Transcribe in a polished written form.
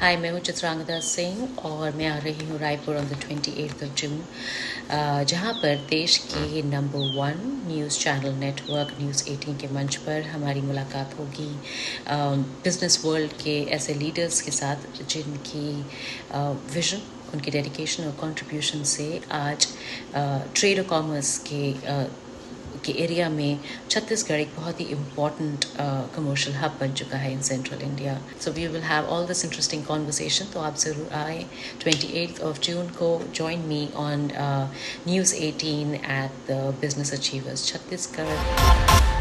हाय मैं हूँ चित्रांगदा सिंह और मैं आ रही हूँ रायपुर ऑन द 28 जून, जहाँ पर देश के number 1 news channel network news 18 के मंच पर हमारी मुलाकात होगी बिज़नेस वर्ल्ड के ऐसे लीडर्स के साथ जिनकी विजन, उनकी डेडिकेशन और कंट्रीब्यूशन से आज ट्रेड और कॉमर्स के एरिया में छत्तीसगढ़ एक बहुत ही इम्पॉर्टेंट कमर्शियल हब बन चुका है in central India. So we will have all this interesting conversation. तो आप ज़रूर आए 28 जून को. Join me on news 18 at the business achievers Chhattisgarh.